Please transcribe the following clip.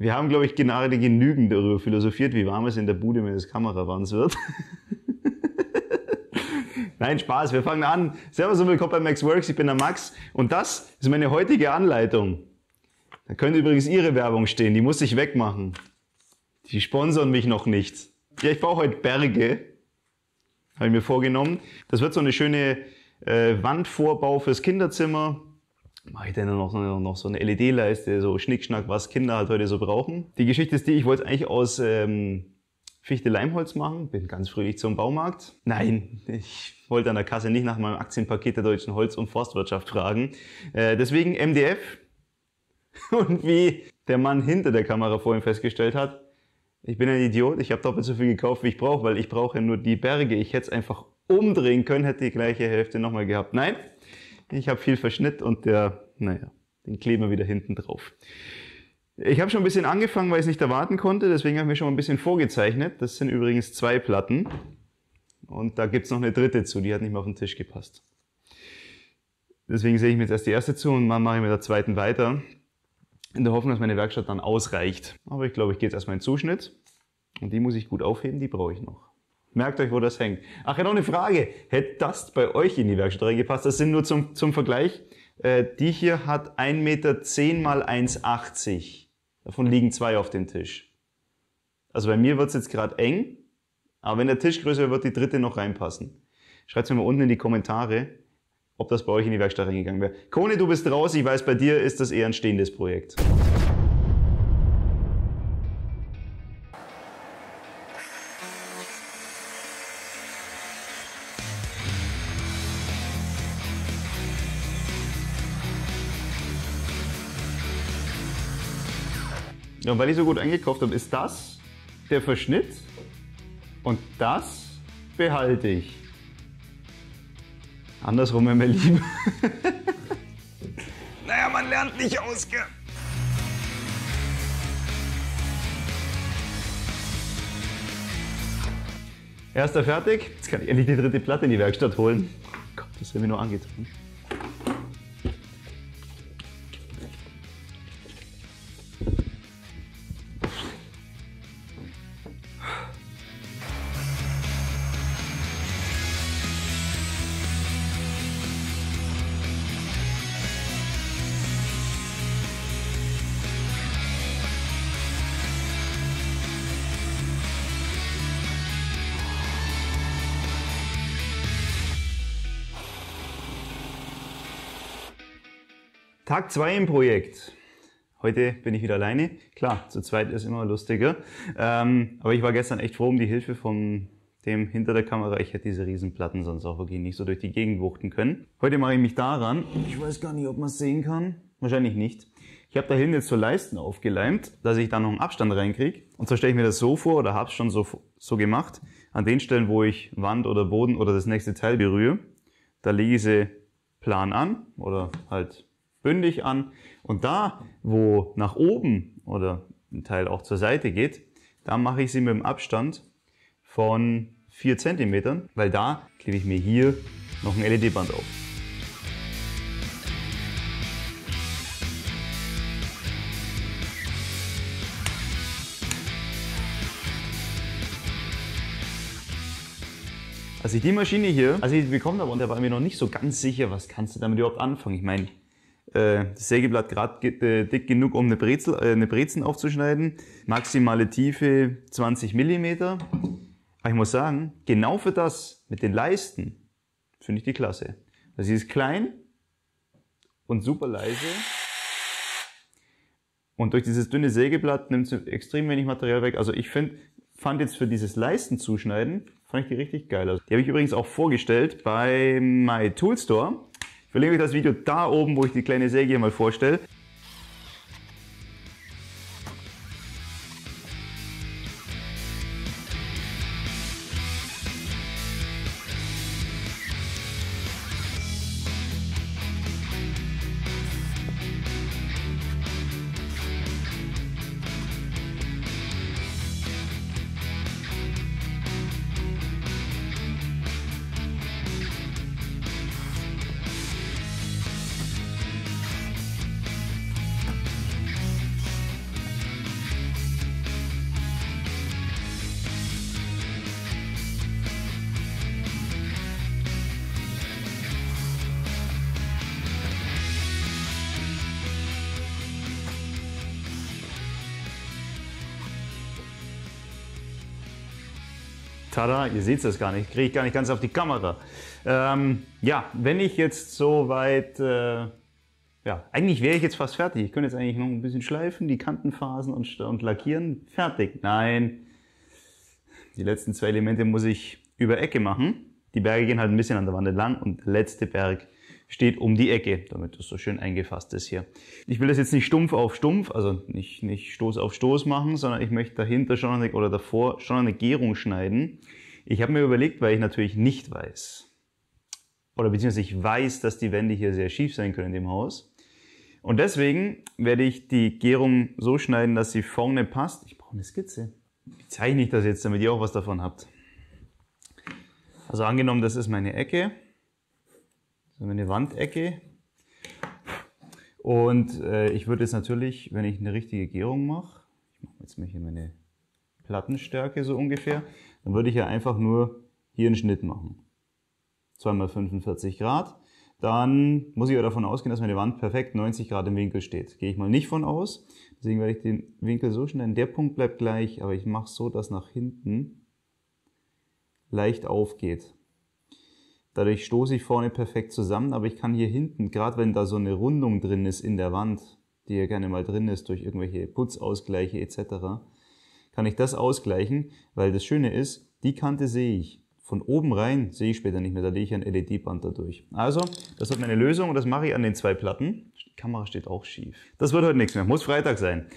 Wir haben, glaube ich, gerade genügend darüber philosophiert, wie warm es in der Bude meines Kamerawans wird. Nein, Spaß, wir fangen an. Servus und willkommen bei MaxWorks, ich bin der Max und das ist meine heutige Anleitung. Da könnte übrigens Ihre Werbung stehen, die muss ich wegmachen. Die sponsern mich noch nicht. Ja, ich baue heute Berge, habe ich mir vorgenommen. Das wird so eine schöne Wandvorbau fürs Kinderzimmer. Mache ich dann noch so eine LED-Leiste, so Schnickschnack, was Kinder halt heute so brauchen. Die Geschichte ist die, ich wollte es eigentlich aus Fichte-Leimholz machen, bin ganz fröhlich zum Baumarkt. Nein, ich wollte an der Kasse nicht nach meinem Aktienpaket der Deutschen Holz- und Forstwirtschaft fragen. Deswegen MDF. Und wie der Mann hinter der Kamera vorhin festgestellt hat, ich bin ein Idiot, ich habe doppelt so viel gekauft, wie ich brauche, weil ich brauche ja nur die Berge. Ich hätte es einfach umdrehen können, hätte die gleiche Hälfte nochmal gehabt. Nein. Ich habe viel Verschnitt und naja, den kleben wir wieder hinten drauf. Ich habe schon ein bisschen angefangen, weil ich es nicht erwarten konnte, deswegen habe ich mir schon mal ein bisschen vorgezeichnet. Das sind übrigens 2 Platten und da gibt es noch eine dritte zu, die hat nicht mehr auf den Tisch gepasst. Deswegen sehe ich mir jetzt erst die erste zu und dann mache ich mit der zweiten weiter, in der Hoffnung, dass meine Werkstatt dann ausreicht. Aber ich glaube, ich gehe jetzt erstmal in den Zuschnitt und die muss ich gut aufheben, die brauche ich noch. Merkt euch, wo das hängt. Ach ja, noch eine Frage. Hätte das bei euch in die Werkstatt reingepasst? Das sind nur zum Vergleich. Die hier hat 1,10 Meter mal 1,80. Davon liegen 2 auf dem Tisch. Also bei mir wird es jetzt gerade eng, aber wenn der Tisch größer wird, wird die dritte noch reinpassen. Schreibt es mir mal unten in die Kommentare, ob das bei euch in die Werkstatt reingegangen wäre. Kone, du bist raus. Ich weiß, bei dir ist das eher ein stehendes Projekt. Und weil ich so gut eingekauft habe, ist das der Verschnitt und das behalte ich. Andersrum wäre mir lieber. Naja, man lernt nicht aus, gell? Erster fertig. Jetzt kann ich endlich die dritte Platte in die Werkstatt holen. Gott, das wird mir nur angetan. Tag 2 im Projekt. Heute bin ich wieder alleine. Klar, zu zweit ist immer lustiger. Aber ich war gestern echt froh um die Hilfe von dem hinter der Kamera. Ich hätte diese Riesenplatten sonst auch wirklich nicht so durch die Gegend wuchten können. Heute mache ich mich daran. Ich weiß gar nicht, ob man es sehen kann. Wahrscheinlich nicht. Ich habe da hinten jetzt so Leisten aufgeleimt, dass ich da noch einen Abstand reinkriege. Und so stelle ich mir das so vor oder habe es schon so gemacht. An den Stellen, wo ich Wand oder Boden oder das nächste Teil berühre, da lege ich sie plan an oder halt bündig an und da, wo nach oben oder ein Teil auch zur Seite geht, da mache ich sie mit einem Abstand von 4 cm, weil da klebe ich mir hier noch ein LED-Band auf. Als ich die Maschine hier, als ich die bekommen habe, und da war mir noch nicht so ganz sicher, was kannst du damit überhaupt anfangen. Ich meine, das Sägeblatt gerade dick genug, um eine Brezen aufzuschneiden. Maximale Tiefe 20 mm. Aber ich muss sagen, genau für das mit den Leisten finde ich die klasse. Also sie ist klein und super leise. Und durch dieses dünne Sägeblatt nimmt sie extrem wenig Material weg. Also ich fand jetzt für dieses Leistenzuschneiden, fand ich die richtig geil. Also die habe ich übrigens auch vorgestellt bei My Toolstore. Ich verlinke euch das Video da oben, wo ich die kleine Säge hier mal vorstelle. Tada, ihr seht es gar nicht, kriege ich gar nicht ganz auf die Kamera. Ja, wenn ich jetzt soweit, ja, eigentlich wäre ich jetzt fast fertig. Ich könnte jetzt eigentlich noch ein bisschen schleifen, die Kantenphasen und lackieren. Fertig. Nein, die letzten zwei Elemente muss ich über Ecke machen. Die Berge gehen halt ein bisschen an der Wand entlang und der letzte Berg steht um die Ecke, damit das so schön eingefasst ist hier. Ich will das jetzt nicht stumpf auf stumpf, also nicht Stoß auf Stoß machen, sondern ich möchte dahinter schon eine, oder davor schon eine Gärung schneiden. Ich habe mir überlegt, weil ich natürlich nicht weiß, oder beziehungsweise ich weiß, dass die Wände hier sehr schief sein können in dem Haus. Und deswegen werde ich die Gärung so schneiden, dass sie vorne passt. Ich brauche eine Skizze. Ich zeichne das jetzt, damit ihr auch was davon habt. Also angenommen, das ist meine Ecke. Eine Wandecke, und ich würde jetzt natürlich, wenn ich eine richtige Gärung mache, ich mache jetzt mal hier meine Plattenstärke so ungefähr, dann würde ich ja einfach nur hier einen Schnitt machen, 2x45 Grad, dann muss ich ja davon ausgehen, dass meine Wand perfekt 90 Grad im Winkel steht. Gehe ich mal nicht von aus, deswegen werde ich den Winkel so schneiden, der Punkt bleibt gleich, aber ich mache so, dass nach hinten leicht aufgeht. Dadurch stoße ich vorne perfekt zusammen, aber ich kann hier hinten, gerade wenn da so eine Rundung drin ist in der Wand, die ja gerne mal drin ist durch irgendwelche Putzausgleiche etc., kann ich das ausgleichen, weil das Schöne ist, die Kante sehe ich. Von oben rein sehe ich später nicht mehr, da lege ich ein LED-Band dadurch. Also, das wird meine Lösung und das mache ich an den zwei Platten. Die Kamera steht auch schief. Das wird heute nichts mehr, muss Freitag sein.